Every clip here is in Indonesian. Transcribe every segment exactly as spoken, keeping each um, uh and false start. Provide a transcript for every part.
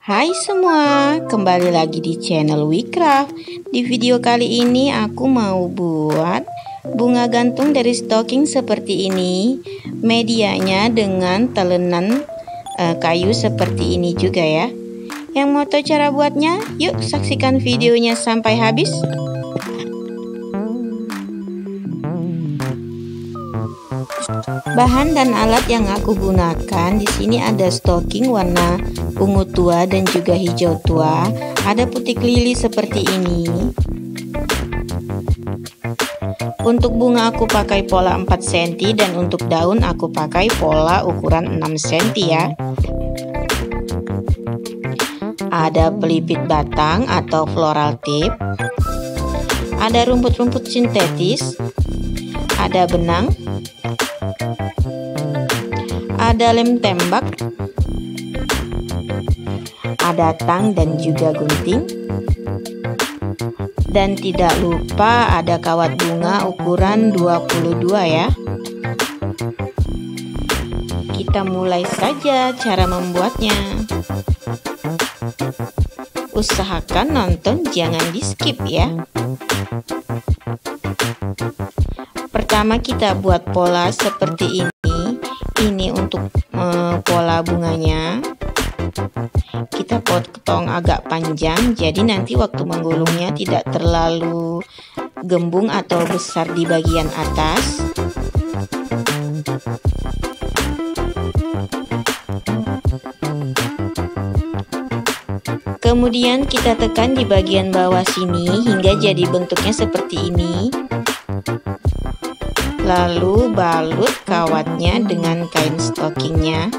Hai semua, kembali lagi di channel WieCraft. Di video kali ini aku mau buat bunga gantung dari stocking seperti ini. Medianya dengan telenan e, kayu seperti ini juga ya. Yang mau tahu cara buatnya? Yuk saksikan videonya sampai habis. Bahan dan alat yang aku gunakan di sini ada stocking warna ungu tua dan juga hijau tua, ada putik lili seperti ini. Untuk bunga aku pakai pola empat senti dan untuk daun aku pakai pola ukuran enam senti ya. Ada pelipit batang atau floral tip, ada rumput-rumput sintetis, ada benang, ada lem tembak, ada tang dan juga gunting, dan tidak lupa ada kawat bunga ukuran dua puluh dua ya. Kita mulai saja cara membuatnya. Usahakan nonton, jangan di skip ya. Pertama kita buat pola seperti ini. Ini untuk eh, pola bunganya. Kita potong agak panjang, jadi nanti waktu menggulungnya tidak terlalu gembung atau besar di bagian atas. Kemudian kita tekan di bagian bawah sini hingga jadi bentuknya seperti ini. Lalu balut kawatnya dengan kain stockingnya.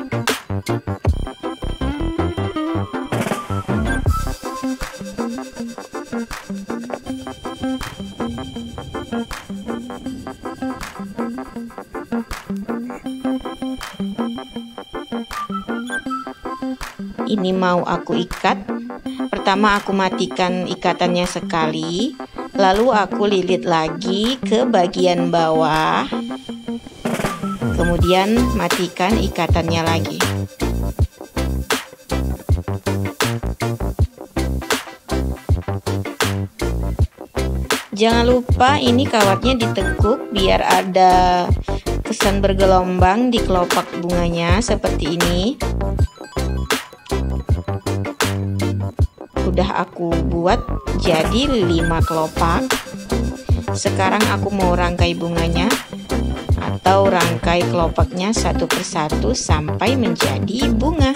Ini mau aku ikat. Pertama aku matikan ikatannya sekali, lalu aku lilit lagi ke bagian bawah, kemudian matikan ikatannya lagi. Jangan lupa ini kawatnya ditekuk biar ada kesan bergelombang di kelopak bunganya seperti ini. Udah aku buat jadi lima kelopak. Sekarang aku mau rangkai bunganya atau rangkai kelopaknya satu persatu sampai menjadi bunga.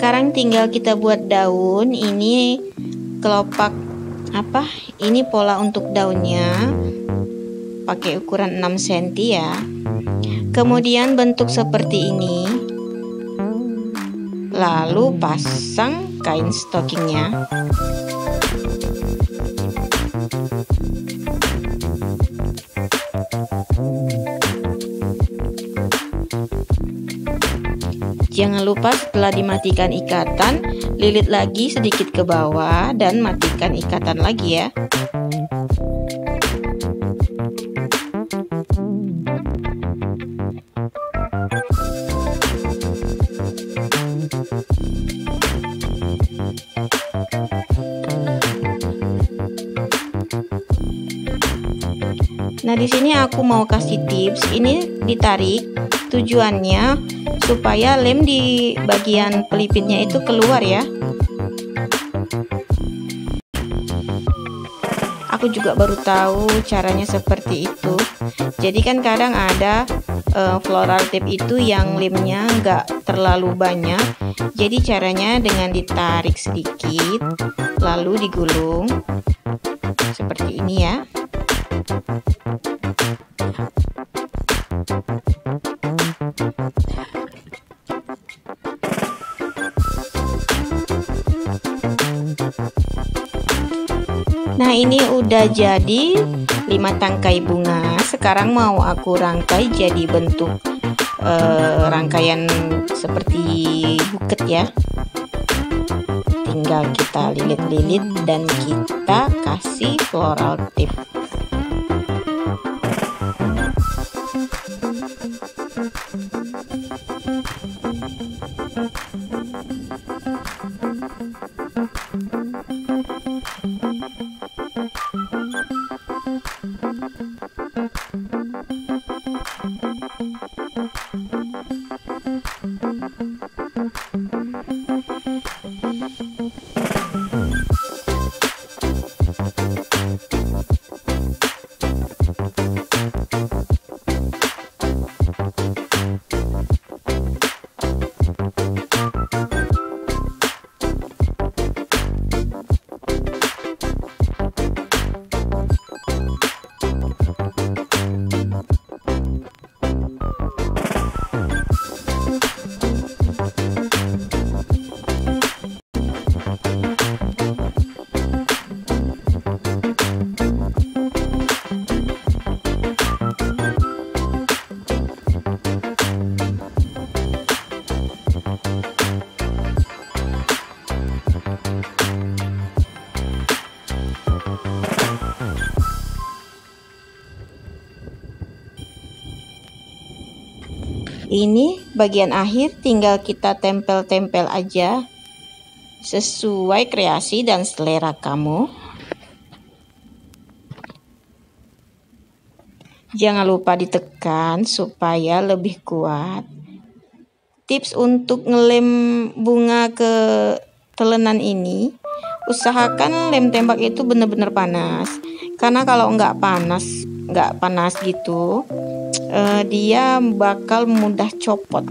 Sekarang tinggal kita buat daun. Ini kelopak apa? Ini pola untuk daunnya pakai ukuran enam senti ya. Kemudian bentuk seperti ini. Lalu pasang kain stockingnya. Jangan lupa setelah dimatikan ikatan, lilit lagi sedikit ke bawah dan matikan ikatan lagi ya. Nah, di sini aku mau kasih tips, ini ditarik tujuannya supaya lem di bagian pelipitnya itu keluar ya. Aku juga baru tahu caranya seperti itu. Jadi kan kadang ada uh, floral tip itu yang limnya nggak terlalu banyak. Jadi caranya dengan ditarik sedikit lalu digulung seperti ini ya. Nah, ini udah jadi lima tangkai bunga. Sekarang mau aku rangkai jadi bentuk eh, rangkaian seperti buket ya. Tinggal kita lilit-lilit dan kita kasih floral tip. Ini bagian akhir tinggal kita tempel-tempel aja sesuai kreasi dan selera kamu. Jangan lupa ditekan supaya lebih kuat. Tips untuk ngelem bunga ke telenan ini, usahakan lem tembak itu benar-benar panas. Karena kalau nggak panas, nggak panas gitu, Uh, dia bakal mudah copot.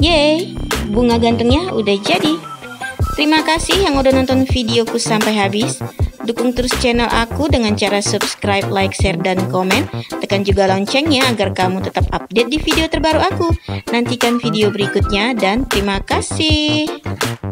Yeay, bunga gantengnya udah jadi. Terima kasih yang udah nonton videoku sampai habis. Dukung terus channel aku dengan cara subscribe, like, share, dan komen. Tekan juga loncengnya agar kamu tetap update di video terbaru aku. Nantikan video berikutnya dan terima kasih.